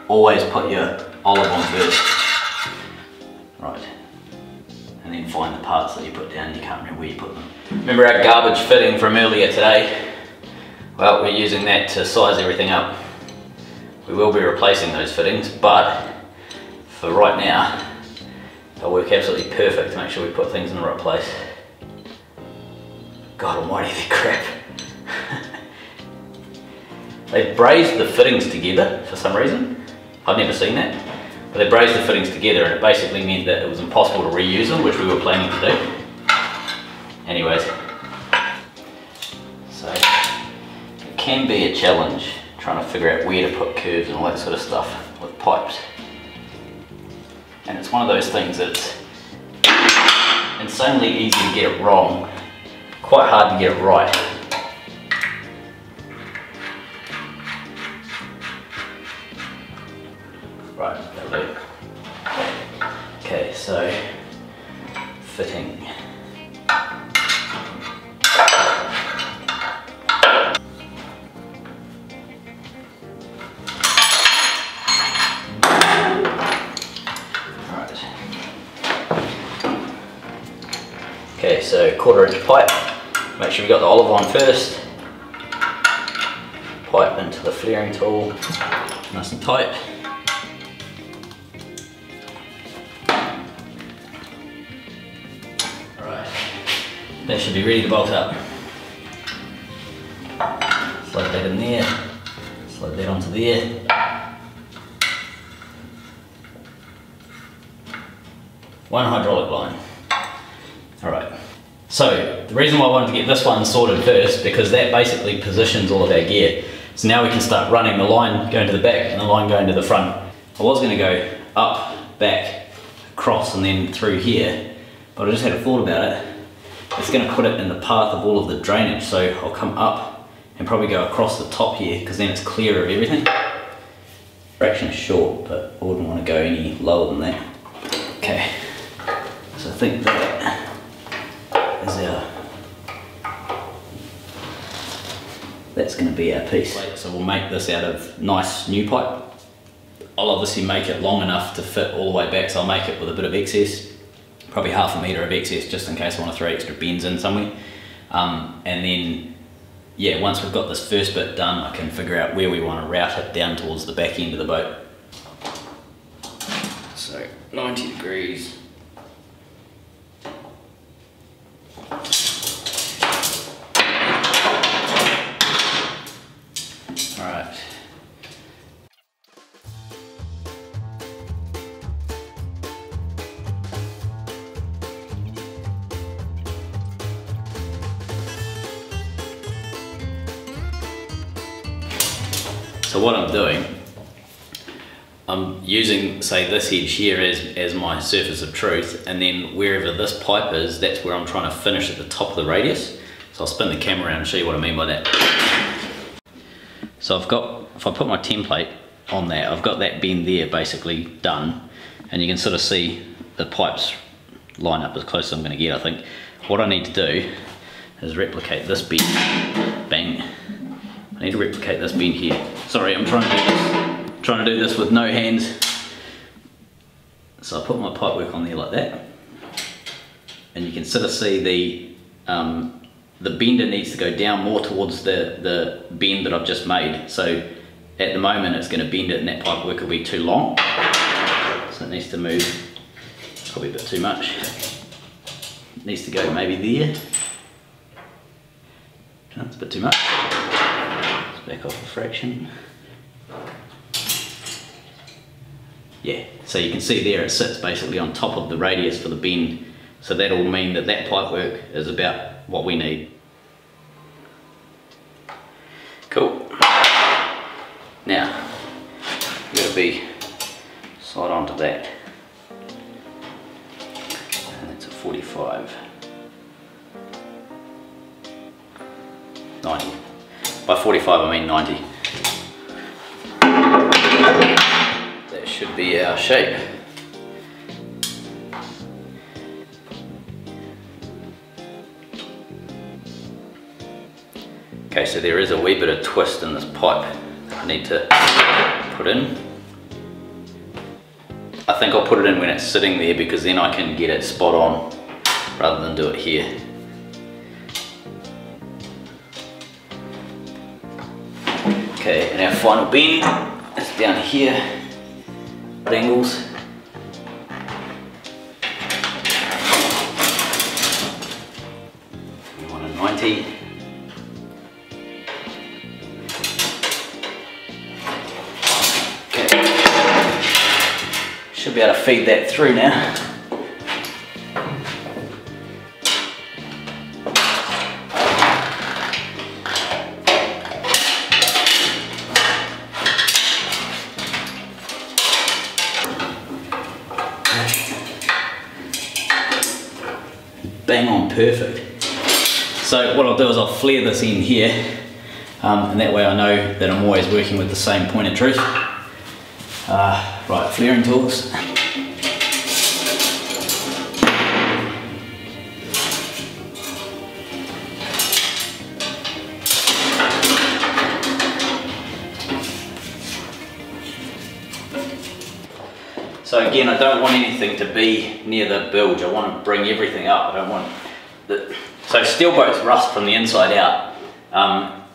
Always put your olive on first. Right. And then find the parts that you put down. You can't remember where you put them. Remember our garbage fitting from earlier today? Well, we're using that to size everything up. We will be replacing those fittings, but for right now, they'll work absolutely perfect to make sure we put things in the right place. God almighty, they're crap. They brazed the fittings together for some reason. I've never seen that, but they brazed the fittings together, and it basically meant that it was impossible to reuse them, which we were planning to do. Anyways, so it can be a challenge trying to figure out where to put curves and all that sort of stuff with pipes. And it's one of those things that's insanely easy to get it wrong, quite hard to get it right. Right, that'll do. Okay, so fitting. Right. Okay, so 1/4 inch pipe. Make sure we got the olive on first. Pipe into the flaring tool, nice and tight. That should be ready to bolt up. Slide that in there, slide that onto there. One hydraulic line. Alright, so the reason why I wanted to get this one sorted first, because that basically positions all of our gear. So now we can start running the line going to the back and the line going to the front. I was going to go up, back, across and then through here, but I just had a thought about it. It's going to put it in the path of all of the drainage, so I'll come up and probably go across the top here because then it's clear of everything. Fraction short, but I wouldn't want to go any lower than that. Okay, so I think that is that's going to be our piece. So we'll make this out of nice new pipe. I'll obviously make it long enough to fit all the way back, so I'll make it with a bit of excess. Probably 1/2 metre of excess just in case I want to throw extra bends in somewhere. And then, yeah, once we've got this first bit done, I can figure out where we want to route it down towards the back end of the boat. So, 90 degrees. Alright. So what I'm doing, I'm using, say, this edge here as my surface of truth, and then wherever this pipe is, that's where I'm trying to finish at the top of the radius. So I'll spin the camera around and show you what I mean by that. So I've got, if I put my template on that, I've got that bend there basically done, and you can sort of see the pipes line up as close as I'm going to get, I think. What I need to do is replicate this bend. Bang. I need to replicate this bend here. Sorry, I'm trying to do this with no hands. So I put my pipe work on there like that, and you can sort of see the bender needs to go down more towards the bend that I've just made. So at the moment it's going to bend it, and that pipe work will be too long, so it needs to move probably a bit too much. It needs to go maybe there. No, it's a bit too much. Let's back off a fraction. Yeah, so you can see there it sits basically on top of the radius for the bend. So that'll mean that that pipe work is about what we need. Cool. Now, you've got to be side onto that. And that's a 45. 90. By 45 I mean 90. That should be our shape. Okay, so there is a wee bit of twist in this pipe that I need to put in. I think I'll put it in when it's sitting there, because then I can get it spot on rather than do it here. Okay, and our final bend is down here, at angles. We want a 90. Okay, should be able to feed that through now. Bang on, perfect. So what I'll do is I'll flare this in here, and that way I know that I'm always working with the same point of truth. Right, flaring tools. So again, I don't want anything to be near the bilge. I want to bring everything up. I don't want the... So steel boats rust from the inside out.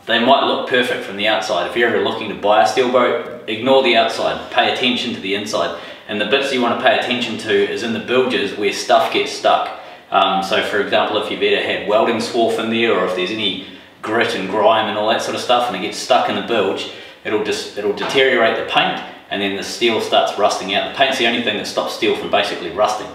They might look perfect from the outside. If you're ever looking to buy a steel boat, ignore the outside, pay attention to the inside. And the bits you want to pay attention to is in the bilges where stuff gets stuck. So for example, if you've ever had welding swarf in there, or if there's any grit and grime and all that sort of stuff, and it gets stuck in the bilge, it'll deteriorate the paint, and then the steel starts rusting out. The paint's the only thing that stops steel from basically rusting.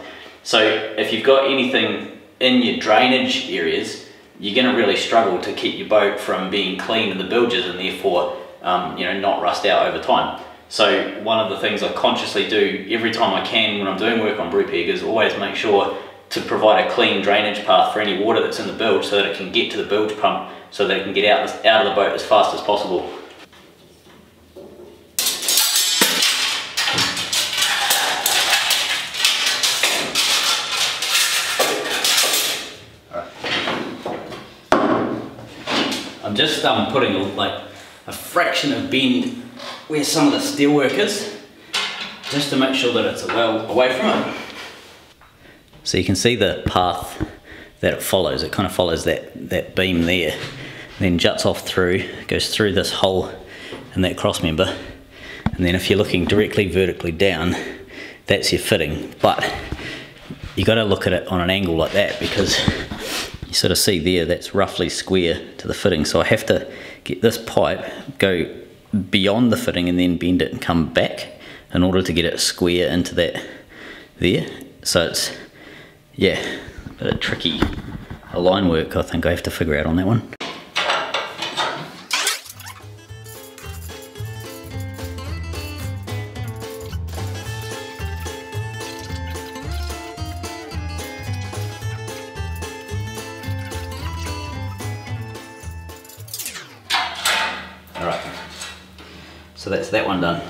So if you've got anything in your drainage areas, you're gonna really struggle to keep your boat from being clean in the bilges, and therefore not rust out over time. So one of the things I consciously do every time I can when I'm doing work on Brupeg is always make sure to provide a clean drainage path for any water that's in the bilge, so that it can get to the bilge pump, so that it can get out of the boat as fast as possible. Just putting like a fraction of bend where some of the steel work is, just to make sure that it's well away from it. So you can see the path that it follows. It kind of follows that beam there, and then juts off through, goes through this hole in that cross member, and then if you're looking directly vertically down, that's your fitting. But you got to look at it on an angle like that, because you sort of see there that's roughly square to the fitting, so I have to get this pipe, go beyond the fitting, and then bend it and come back in order to get it square into that there. So it's, yeah, a bit of tricky line work I think I have to figure out on that one. So that's that one done.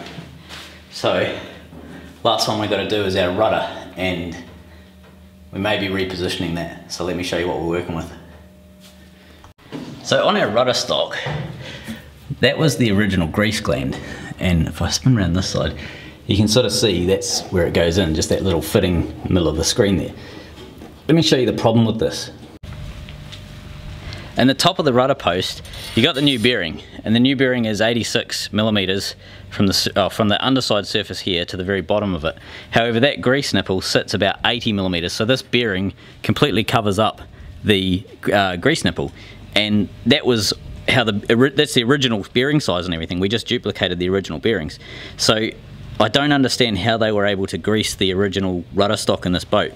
So last one we've got to do is our rudder, and we may be repositioning that. So let me show you what we're working with. So on our rudder stock, that was the original grease gland. And if I spin around this side, you can sort of see that's where it goes in, just that little fitting in the middle of the screen there. Let me show you the problem with this. In the top of the rudder post, you got the new bearing, and the new bearing is 86 millimeters from the underside surface here to the very bottom of it. However, that grease nipple sits about 80 millimeters, so this bearing completely covers up the grease nipple, and that was how that's the original bearing size and everything. We just duplicated the original bearings. So I don't understand how they were able to grease the original rudder stock in this boat.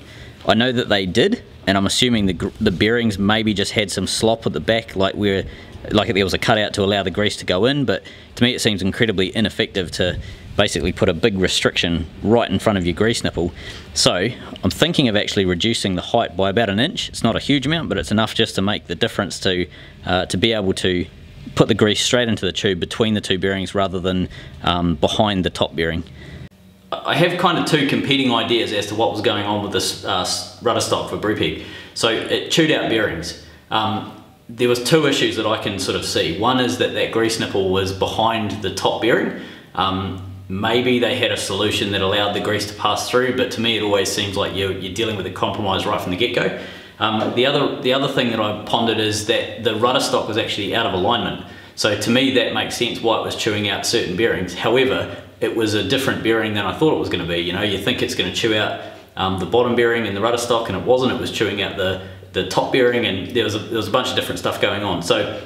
I know that they did, and I'm assuming the bearings maybe just had some slop at the back, like there was a cutout to allow the grease to go in, but to me it seems incredibly ineffective to basically put a big restriction right in front of your grease nipple. So I'm thinking of actually reducing the height by about an inch. It's not a huge amount, but it's enough just to make the difference to be able to put the grease straight into the tube between the two bearings rather than behind the top bearing. I have kind of two competing ideas as to what was going on with this rudder stock for Brupeg. So it chewed out bearings. There was two issues that I can sort of see. One is that that grease nipple was behind the top bearing. Maybe they had a solution that allowed the grease to pass through, but to me it always seems like you're dealing with a compromise right from the get-go. The other thing that I pondered is that the rudder stock was actually out of alignment. So to me that makes sense why it was chewing out certain bearings. However, it was a different bearing than I thought it was going to be. You know, you think it's going to chew out the bottom bearing and the rudder stock, and it wasn't. It was chewing out the top bearing, and there was a bunch of different stuff going on. So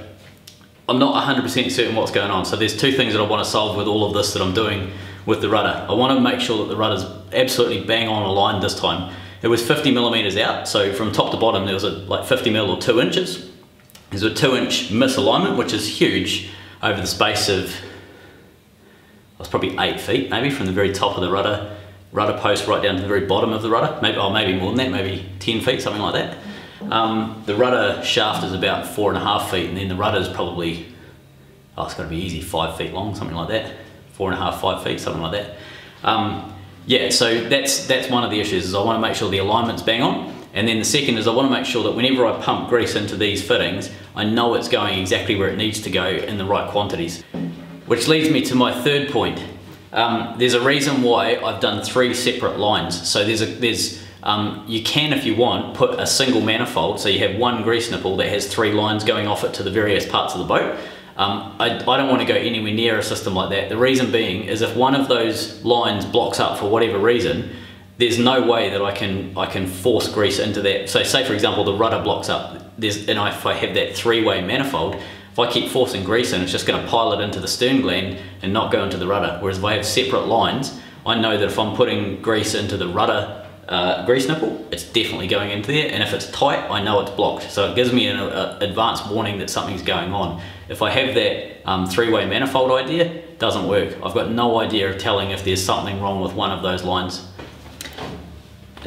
I'm not 100% certain what's going on. So there's two things that I want to solve with all of this that I'm doing with the rudder. I want to make sure that the rudder's absolutely bang on aligned this time. It was 50 millimeters out, so from top to bottom there was like 50 mil or 2 inches. There's a 2 inch misalignment, which is huge over the space of, it's probably 8 feet, maybe from the very top of the rudder post right down to the very bottom of the rudder. Maybe more than that, maybe 10 feet, something like that. The rudder shaft is about 4.5 feet, and then the rudder is probably, it's got to be easy, 5 feet long, something like that. 4.5, 5 feet, something like that. Yeah, so that's one of the issues, is I want to make sure the alignment's bang on. And then the second is I want to make sure that whenever I pump grease into these fittings, I know it's going exactly where it needs to go in the right quantities. Which leads me to my third point. There's a reason why I've done 3 separate lines. So you can, if you want, put a single manifold, so you have one grease nipple that has 3 lines going off it to the various parts of the boat. I don't want to go anywhere near a system like that. The reason being is if one of those lines blocks up for whatever reason, there's no way that I can force grease into that. So say for example the rudder blocks up, and if I have that 3-way manifold, if I keep forcing grease in, it's just going to pile it into the stern gland and not go into the rudder. Whereas if I have separate lines, I know that if I'm putting grease into the rudder grease nipple, it's definitely going into there. And if it's tight, I know it's blocked. So it gives me an advanced warning that something's going on. If I have that 3-way manifold idea, it doesn't work. I've got no idea of telling if there's something wrong with one of those lines.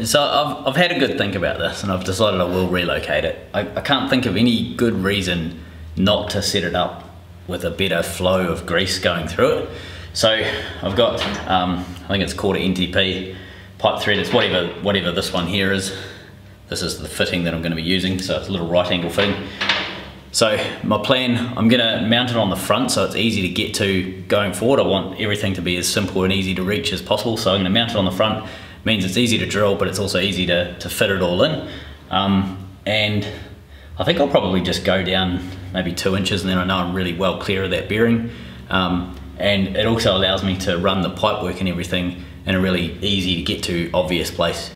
So I've had a good think about this, and I've decided I will relocate it. I can't think of any good reason not to set it up with a better flow of grease going through it. So I've got, I think it's quarter NTP pipe thread, it's whatever this one here is. This is the fitting that I'm gonna be using, so it's a little right angle fitting. So my plan, I'm gonna mount it on the front so it's easy to get to going forward. I want everything to be as simple and easy to reach as possible, so I'm gonna mount it on the front. It means it's easy to drill, but it's also easy to fit it all in. And I think I'll probably just go down maybe 2 inches, and then I know I'm really well clear of that bearing. And it also allows me to run the pipe work and everything in a really easy to get to, obvious place.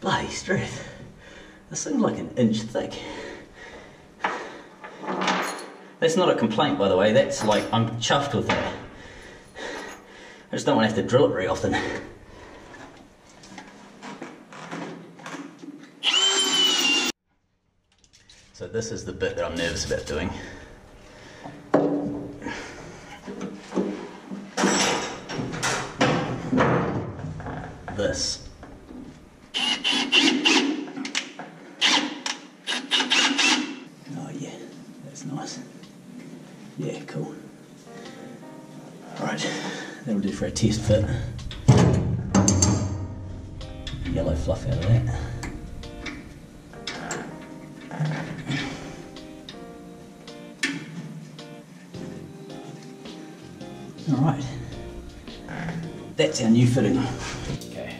Bloody strength. This thing's like an inch thick. That's not a complaint, by the way, that's like, I'm chuffed with that. I just don't want to have to drill it very often. So this is the bit that I'm nervous about doing. This. Yeah, cool. Alright, that'll do for a test fit. Yellow fluff out of that. Alright, that's our new fitting. Okay.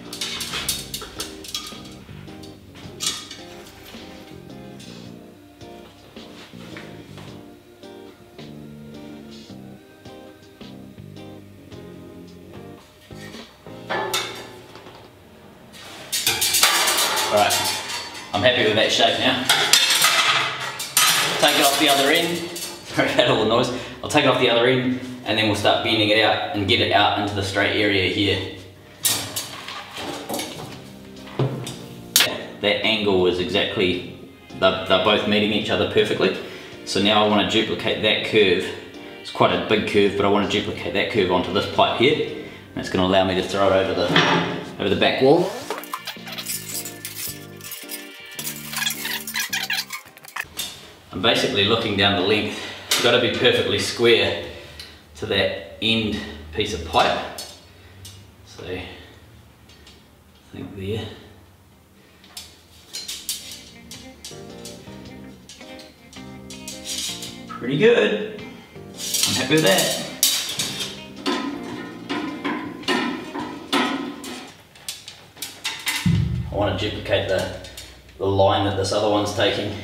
Alright, I'm happy with that shape now. Take it off the other end. Sorry about all the noise. I'll take it off the other end, and then we'll start bending it out and get it out into the straight area here. That angle was exactly, they're both meeting each other perfectly. So now I want to duplicate that curve. It's quite a big curve, but I want to duplicate that curve onto this pipe here. And it's going to allow me to throw it over the back wall. I'm basically looking down the length. It's got to be perfectly square to that end piece of pipe. So, I think there. Pretty good. I'm happy with that. I want to duplicate the line that this other one's taking.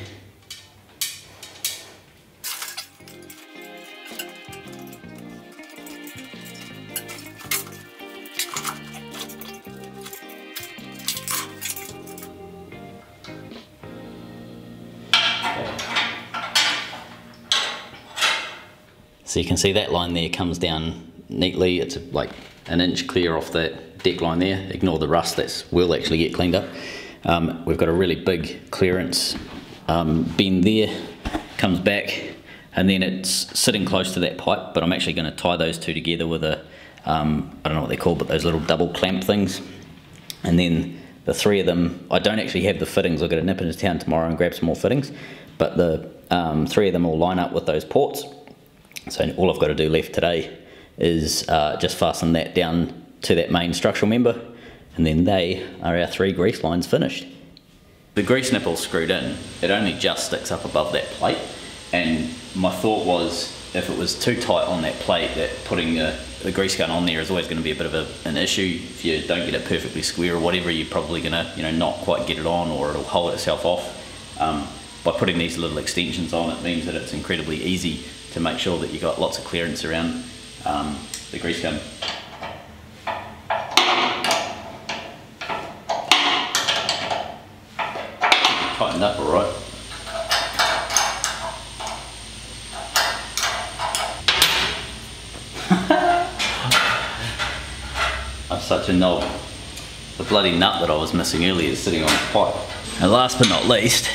So you can see that line there comes down neatly. It's like an inch clear off that deck line there. Ignore the rust, that will actually get cleaned up. We've got a really big clearance bend there, comes back, and then it's sitting close to that pipe, but I'm actually gonna tie those two together with a, I don't know what they're called, but those little double clamp things. And then the three of them, I don't actually have the fittings. I've got to nip into town tomorrow and grab some more fittings, but the three of them will line up with those ports. So all I've got to do left today is just fasten that down to that main structural member, and then they are our three grease lines finished. The grease nipple's screwed in, it only just sticks up above that plate, and my thought was if it was too tight on that plate, that putting a grease gun on there is always going to be a bit of an issue. If you don't get it perfectly square or whatever, you're probably going to not quite get it on, or it'll hold itself off. By putting these little extensions on, it means that it's incredibly easy to make sure that you've got lots of clearance around the grease gun. Tightened up all right. I'm such a knob. The bloody nut that I was missing earlier is sitting on the pipe. And last but not least,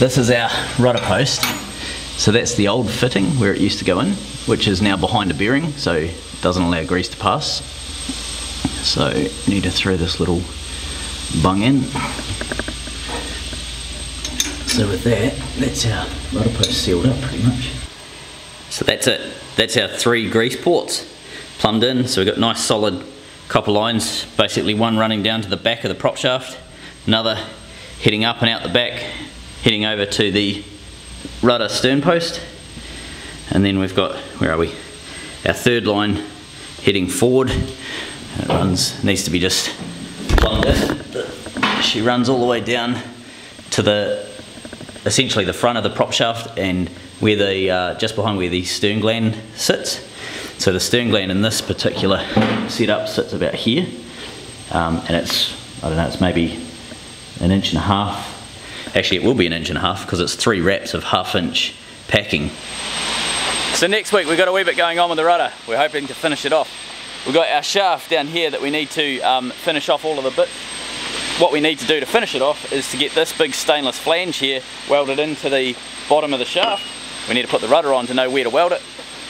this is our rudder post. So that's the old fitting where it used to go in, which is now behind a bearing, so it doesn't allow grease to pass. So I need to throw this little bung in. So with that, that's our rudder post sealed up pretty much. So that's it. That's our three grease ports plumbed in. So we've got nice solid copper lines, basically one running down to the back of the prop shaft, another heading up and out the back, heading over to the rudder stern post, and then we've got, where are we, our third line heading forward. It runs, needs to be just plumbed in. She runs all the way down to the, essentially the front of the prop shaft, and where the, just behind where the stern gland sits. So the stern gland in this particular setup sits about here, and it's, I don't know, it's maybe an inch and a half. Actually, it will be an inch and a half because it's three wraps of half-inch packing. So next week we've got a wee bit going on with the rudder. We're hoping to finish it off. We've got our shaft down here that we need to finish off all of the bits. What we need to do to finish it off is to get this big stainless flange here welded into the bottom of the shaft. We need to put the rudder on to know where to weld it.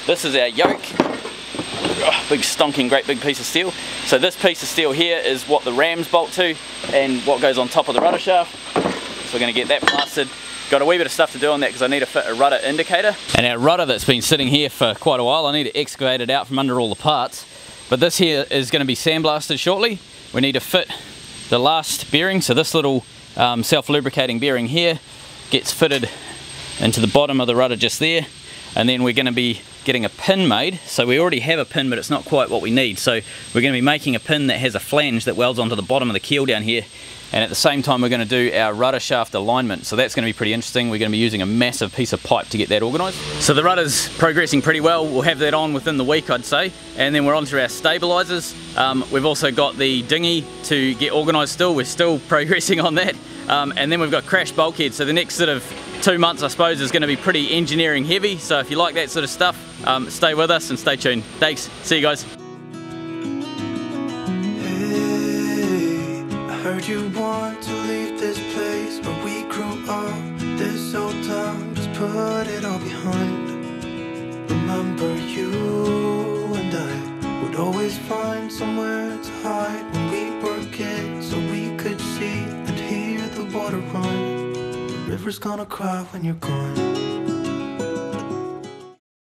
This is our yoke. Oh, big stonking great big piece of steel. So this piece of steel here is what the rams bolt to and what goes on top of the rudder shaft. We're going to get that plastered, Got a wee bit of stuff to do on that because I need to fit a rudder indicator. And our rudder that's been sitting here for quite a while, I need to excavate it out from under all the parts. But this here is going to be sandblasted shortly. We need to fit the last bearing, so this little self-lubricating bearing here gets fitted into the bottom of the rudder just there, and then we're going to be getting a pin made. So we already have a pin, but it's not quite what we need, so we're going to be making a pin that has a flange that welds onto the bottom of the keel down here, and at the same time we're going to do our rudder shaft alignment. So that's going to be pretty interesting. We're going to be using a massive piece of pipe to get that organised. So the rudder's progressing pretty well. We'll have that on within the week, I'd say, and then we're on to our stabilisers. We've also got the dinghy to get organised still. We're still progressing on that, and then we've got crash bulkhead. So the next sort of 2 months, I suppose, is going to be pretty engineering heavy. So if you like that sort of stuff, stay with us and stay tuned. Thanks, see you guys. Hey, I heard you want to leave this place, but we grew up this old town, just put it all behind. Remember, you and I would always find somewhere to hide when we were kids, so we could see and hear the water run. River's gonna cry when you're gone.